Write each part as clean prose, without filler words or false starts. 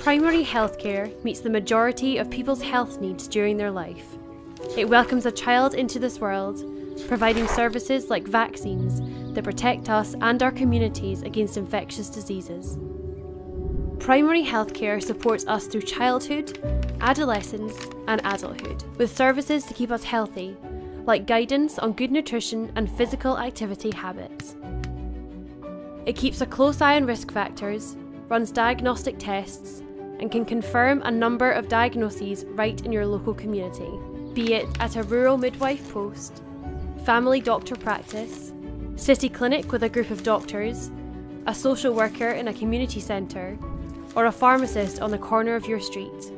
Primary healthcare meets the majority of people's health needs during their life. It welcomes a child into this world, providing services like vaccines that protect us and our communities against infectious diseases. Primary healthcare supports us through childhood, adolescence and adulthood, with services to keep us healthy, like guidance on good nutrition and physical activity habits. It keeps a close eye on risk factors, runs diagnostic tests, and can confirm a number of diagnoses right in your local community, be it at a rural midwife post, family doctor practice, city clinic with a group of doctors, a social worker in a community centre, or a pharmacist on the corner of your street.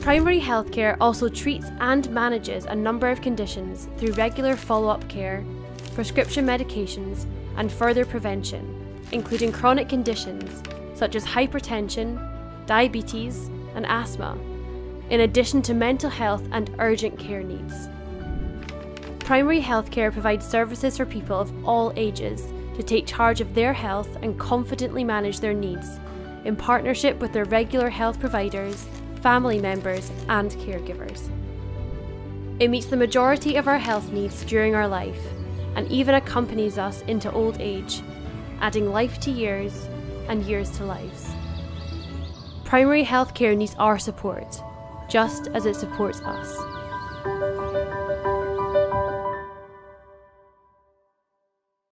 Primary healthcare also treats and manages a number of conditions through regular follow-up care, prescription medications, and further prevention, including chronic conditions such as hypertension, diabetes, and asthma, in addition to mental health and urgent care needs. Primary healthcare provides services for people of all ages to take charge of their health and confidently manage their needs, in partnership with their regular health providers, family members, and caregivers. It meets the majority of our health needs during our life, and even accompanies us into old age, adding life to years and years to lives. Primary healthcare needs our support, just as it supports us.